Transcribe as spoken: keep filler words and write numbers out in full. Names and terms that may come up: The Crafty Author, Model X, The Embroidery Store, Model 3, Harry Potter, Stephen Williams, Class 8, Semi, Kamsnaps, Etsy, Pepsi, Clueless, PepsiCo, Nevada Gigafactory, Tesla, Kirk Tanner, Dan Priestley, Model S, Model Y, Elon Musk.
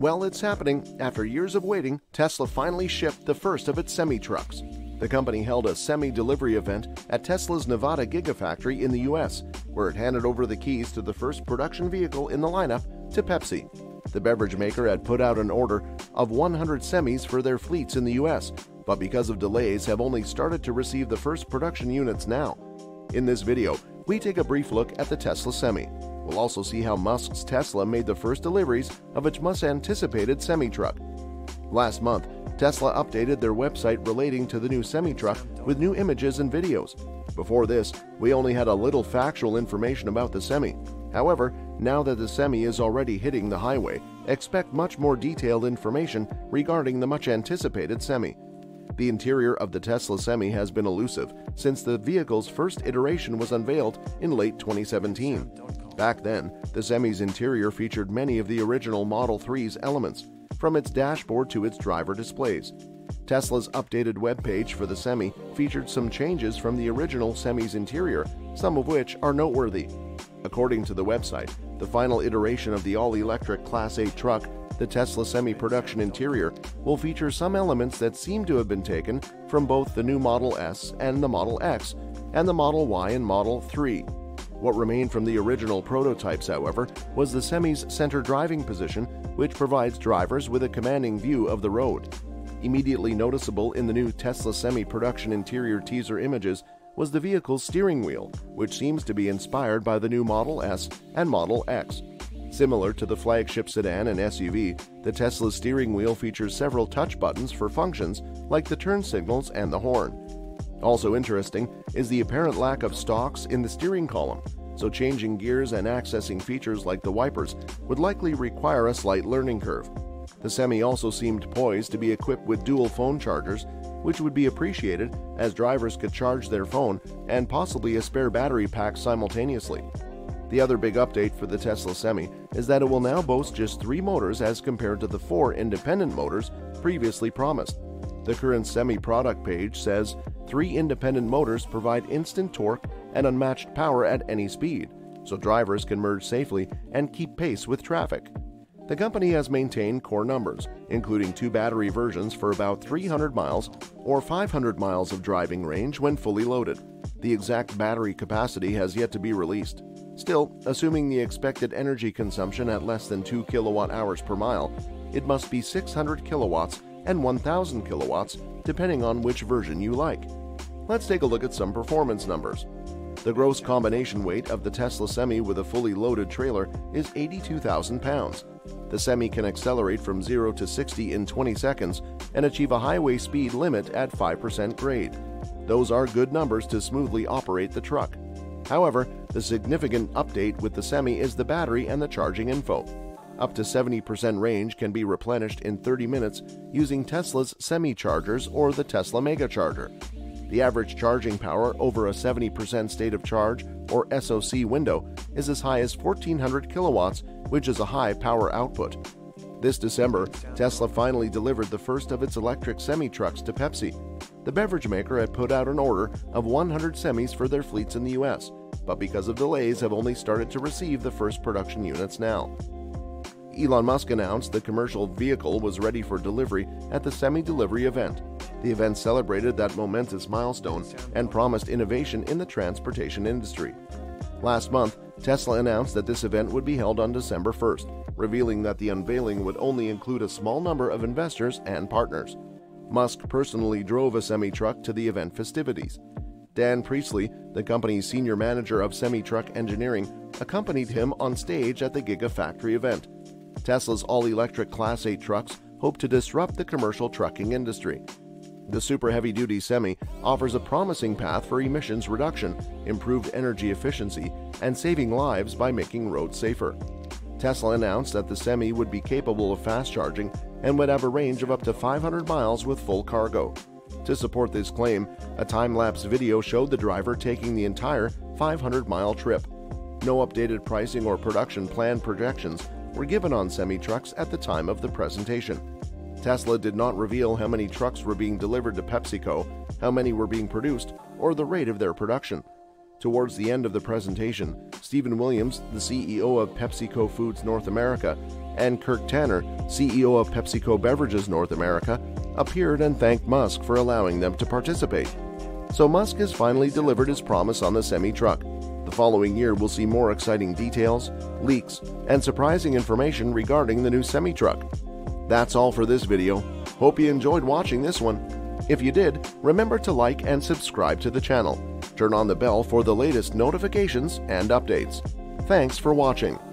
Well, it's happening. After years of waiting, Tesla finally shipped the first of its semi-trucks. The company held a semi-delivery event at Tesla's Nevada Gigafactory in the U S, where it handed over the keys to the first production vehicle in the lineup to Pepsi. The beverage maker had put out an order of one hundred semis for their fleets in the U S, but because of delays have only started to receive the first production units now. In this video, we take a brief look at the Tesla Semi. We'll also see how Musk's Tesla made the first deliveries of its much-anticipated semi-truck. Last month, Tesla updated their website relating to the new semi-truck with new images and videos. Before this, we only had a little factual information about the Semi. However, now that the Semi is already hitting the highway, expect much more detailed information regarding the much-anticipated Semi. The interior of the Tesla Semi has been elusive since the vehicle's first iteration was unveiled in late twenty seventeen. Back then, the Semi's interior featured many of the original Model three's elements, from its dashboard to its driver displays. Tesla's updated webpage for the Semi featured some changes from the original Semi's interior, some of which are noteworthy. According to the website, the final iteration of the all-electric Class eight truck, the Tesla Semi production interior, will feature some elements that seem to have been taken from both the new Model S and the Model X, and the Model Y and Model three. What remained from the original prototypes, however, was the Semi's center driving position, which provides drivers with a commanding view of the road. Immediately noticeable in the new Tesla Semi production interior teaser images was the vehicle's steering wheel, which seems to be inspired by the new Model S and Model X. Similar to the flagship sedan and S U V, the Tesla steering wheel features several touch buttons for functions like the turn signals and the horn. Also interesting is the apparent lack of stalks in the steering column, so changing gears and accessing features like the wipers would likely require a slight learning curve. The Semi also seemed poised to be equipped with dual phone chargers, which would be appreciated as drivers could charge their phone and possibly a spare battery pack simultaneously. The other big update for the Tesla Semi is that it will now boast just three motors as compared to the four independent motors previously promised. The current Semi product page says three independent motors provide instant torque and unmatched power at any speed, so drivers can merge safely and keep pace with traffic. The company has maintained core numbers, including two battery versions for about three hundred miles or five hundred miles of driving range when fully loaded. The exact battery capacity has yet to be released. Still, assuming the expected energy consumption at less than two kilowatt hours per mile, it must be six hundred kilowatts and one thousand kilowatts, depending on which version you like. Let's take a look at some performance numbers. The gross combination weight of the Tesla Semi with a fully loaded trailer is eighty-two thousand pounds. The Semi can accelerate from zero to sixty in twenty seconds and achieve a highway speed limit at five percent grade. Those are good numbers to smoothly operate the truck. However, the significant update with the Semi is the battery and the charging info. Up to seventy percent range can be replenished in thirty minutes using Tesla's Semi chargers or the Tesla Mega Charger. The average charging power over a seventy percent state of charge or S O C window is as high as fourteen hundred kilowatts, which is a high power output. This December, Tesla finally delivered the first of its electric semi-trucks to Pepsi. The beverage maker had put out an order of one hundred semis for their fleets in the U S, but because of delays have only started to receive the first production units now. Elon Musk announced the commercial vehicle was ready for delivery at the semi-delivery event. The event celebrated that momentous milestone and promised innovation in the transportation industry. Last month, Tesla announced that this event would be held on December first, revealing that the unveiling would only include a small number of investors and partners. Musk personally drove a semi-truck to the event festivities. Dan Priestley, the company's senior manager of semi-truck engineering, accompanied him on stage at the Gigafactory event. Tesla's all-electric Class eight trucks hope to disrupt the commercial trucking industry. The super heavy-duty Semi offers a promising path for emissions reduction, improved energy efficiency, and saving lives by making roads safer. Tesla announced that the Semi would be capable of fast charging and would have a range of up to five hundred miles with full cargo. To support this claim, a time-lapse video showed the driver taking the entire five hundred mile trip. No updated pricing or production plan projections were given on Semi trucks at the time of the presentation. Tesla did not reveal how many trucks were being delivered to PepsiCo, how many were being produced, or the rate of their production. Towards the end of the presentation, Stephen Williams, the C E O of PepsiCo Foods North America, and Kirk Tanner, C E O of PepsiCo Beverages North America, appeared and thanked Musk for allowing them to participate. So Musk has finally delivered his promise on the semi-truck. The following year will see more exciting details, leaks, and surprising information regarding the new semi-truck. That's all for this video. Hope you enjoyed watching this one. If you did, remember to like and subscribe to the channel. Turn on the bell for the latest notifications and updates. Thanks for watching.